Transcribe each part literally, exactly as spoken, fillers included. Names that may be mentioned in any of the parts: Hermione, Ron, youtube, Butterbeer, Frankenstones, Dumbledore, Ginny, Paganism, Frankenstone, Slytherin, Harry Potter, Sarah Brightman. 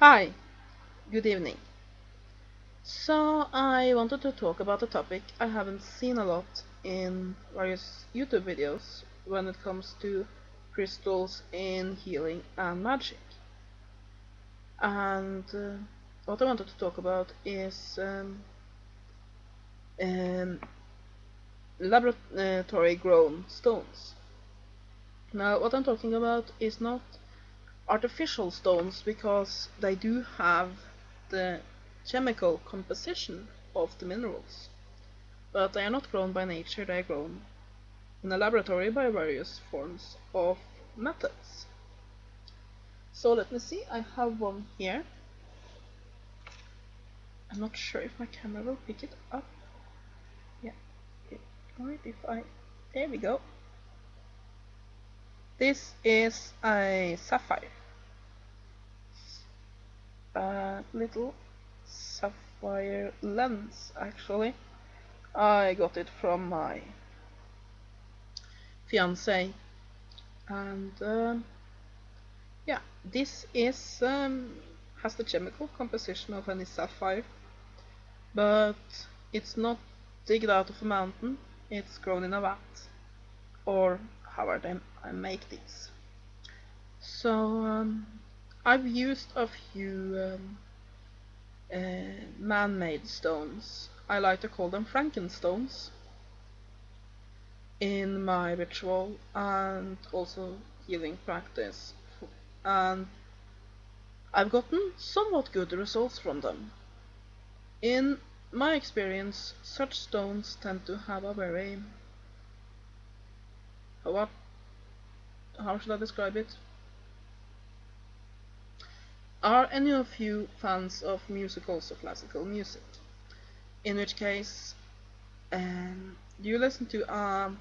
Hi, good evening. So I wanted to talk about a topic I haven't seen a lot in various YouTube videos when it comes to crystals in healing and magic. And uh, what I wanted to talk about is um, um, laboratory grown stones. Now what I'm talking about is not artificial stones, because they do have the chemical composition of the minerals, but they are not grown by nature. They are grown in a laboratory by various forms of methods. So let me see, I have one here. I'm not sure if my camera will pick it up. Yeah, alright, if I... there we go. This is a sapphire. A little sapphire lens, actually. I got it from my fiance, and uh, yeah, this is um, has the chemical composition of any sapphire, but it's not digged out of a mountain. It's grown in a vat, or however I make these. So um, I've used a few um, Uh, man-made stones. I like to call them Frankenstones in my ritual and also healing practice, and I've gotten somewhat good results from them. In my experience, such stones tend to have a very... what? How should I describe it? Are any of you fans of musicals or classical music? In which case, um, you listen to a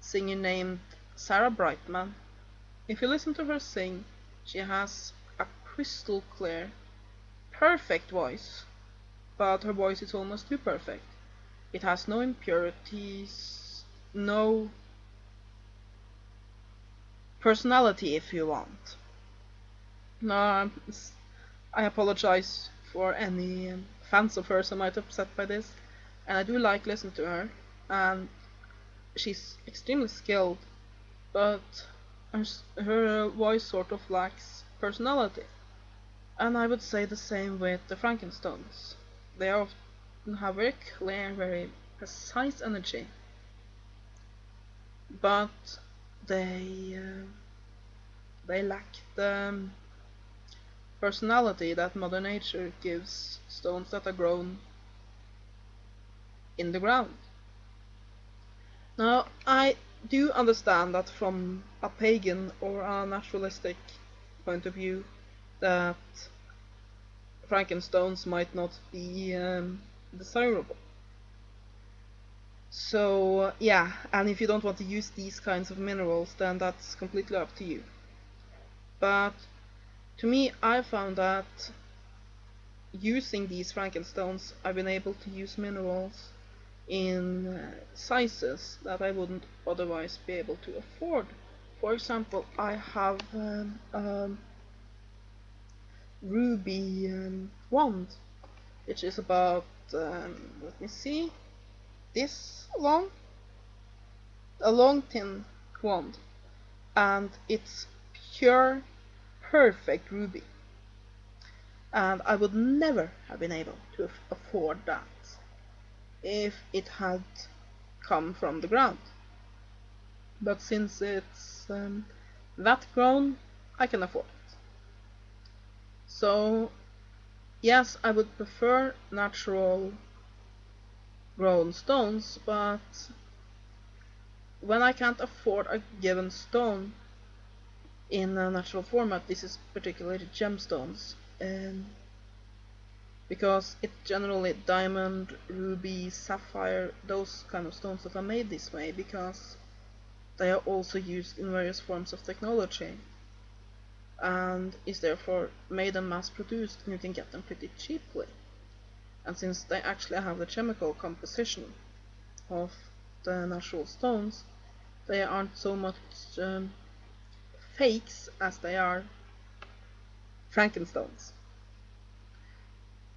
singer named Sarah Brightman. If you listen to her sing, she has a crystal clear, perfect voice, but her voice is almost too perfect. It has no impurities, no personality, if you want. No, I apologize for any fans of hers I might have upset by this, and I do like listening to her, and she's extremely skilled, but her, her voice sort of lacks personality. And I would say the same with the Frankenstones. They often have very clear, very precise energy, but they uh, they lack the personality that Mother Nature gives stones that are grown in the ground. Now, I do understand that from a pagan or a naturalistic point of view, that Frankenstones might not be um, desirable. So yeah, and if you don't want to use these kinds of minerals, then that's completely up to you. But to me, I found that using these Frankenstones, I've been able to use minerals in uh, sizes that I wouldn't otherwise be able to afford. For example, I have um, a ruby um, wand, which is about, um, let me see, this long, a long thin wand, and it's pure, perfect ruby, and I would never have been able to afford that if it had come from the ground. But since it's um, that grown, I can afford it. So yes, I would prefer natural grown stones, but when I can't afford a given stone in a natural format, this is particularly gemstones, um, because it's generally diamond, ruby, sapphire, those kind of stones that are made this way, because they are also used in various forms of technology and is therefore made and mass produced, and you can get them pretty cheaply. And since they actually have the chemical composition of the natural stones, they aren't so much um, fakes as they are Frankenstones.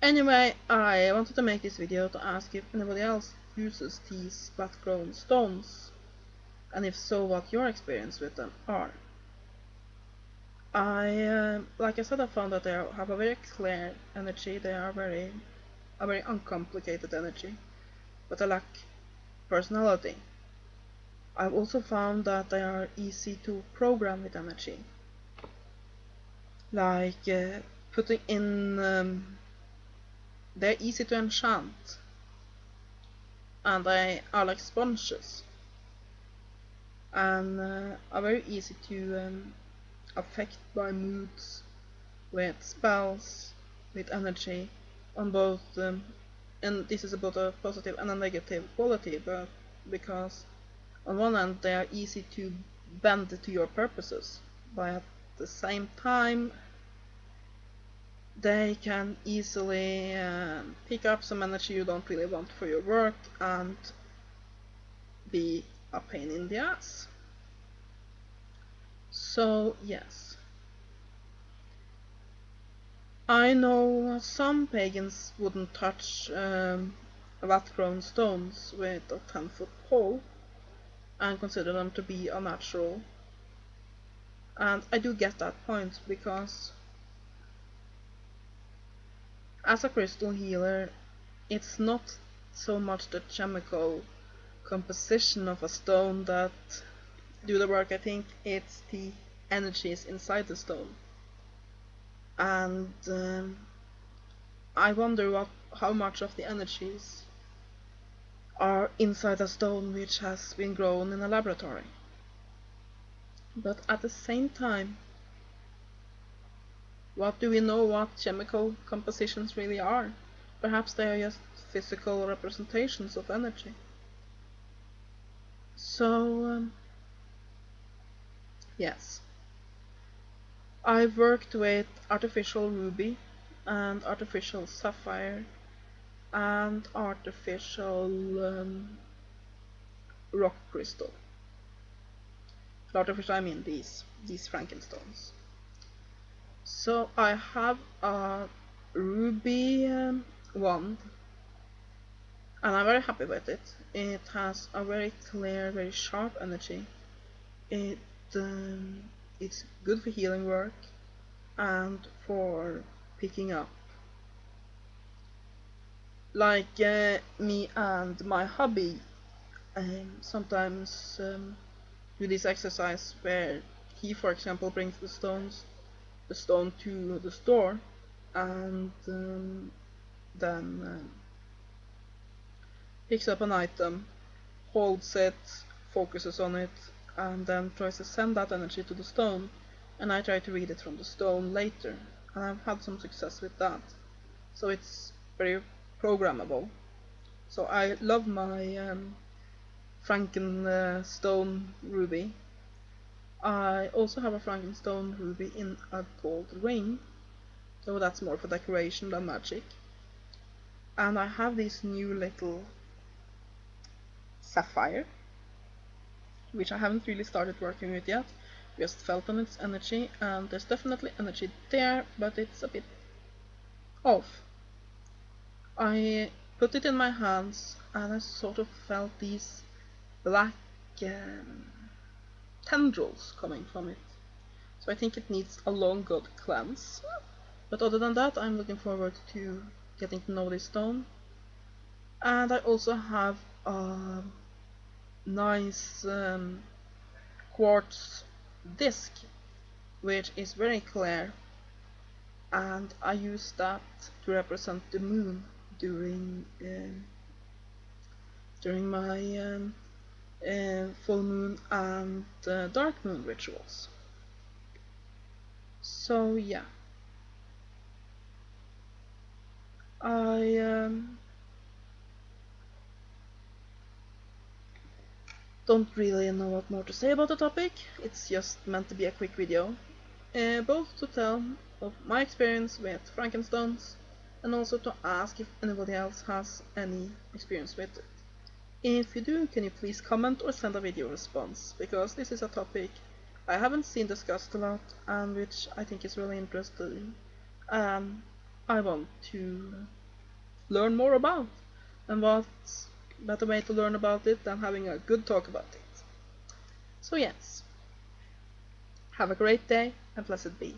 Anyway, I wanted to make this video to ask if anybody else uses these flat-grown stones, and if so, what your experience with them are. I, uh, like I said, I found that they have a very clear energy. They are very, a very uncomplicated energy, but they lack personality. I've also found that they are easy to program with energy, like uh, putting in. Um, they're easy to enchant, and they are like sponges, and uh, are very easy to. Um, affect by moods, with spells, with energy, on both, um, and this is about a positive and a negative quality, but because on one hand they are easy to bend to your purposes, but at the same time they can easily uh, pick up some energy you don't really want for your work and be a pain in the ass. So, yes, I know some pagans wouldn't touch um, flat-grown stones with a ten-foot pole and consider them to be unnatural, and I do get that point, because as a crystal healer it's not so much the chemical composition of a stone that do the work. I think it's the energies inside the stone, and um, I wonder what, how much of the energies are inside a stone which has been grown in a laboratory. But at the same time, what do we know what chemical compositions really are? Perhaps they are just physical representations of energy. So um, yes, I've worked with artificial ruby and artificial sapphire and artificial um, rock crystal. Artificial, I mean these, these Frankenstones. So I have a ruby um, wand, and I'm very happy with it. It has a very clear, very sharp energy. It Um, it's good for healing work and for picking up. Like uh, me and my hubby um, sometimes um, do this exercise where he, for example, brings the stones, the stone to the store, and um, then um, picks up an item, holds it, focuses on it, and then tries to send that energy to the stone, and I try to read it from the stone later, and I've had some success with that. So it's very programmable. So I love my um, Frankenstone ruby. I also have a Frankenstone ruby in a gold ring, so that's more for decoration than magic. And I have this new little sapphire, which I haven't really started working with yet, just felt on its energy, and there's definitely energy there, but it's a bit off. I put it in my hands, and I sort of felt these black um, tendrils coming from it, so I think it needs a long good cleanse. But other than that, I'm looking forward to getting to know this stone. And I also have a nice um, quartz disc, which is very clear, and I use that to represent the moon during um, during my um, uh, full moon and uh, dark moon rituals. So yeah, I um, don't really know what more to say about the topic. It's just meant to be a quick video, uh, both to tell of my experience with Frankenstones and also to ask if anybody else has any experience with it. If you do, can you please comment or send a video response, because this is a topic I haven't seen discussed a lot and which I think is really interesting, um, I want to learn more about. And what better way to learn about it than having a good talk about it? So yes, have a great day and blessed be.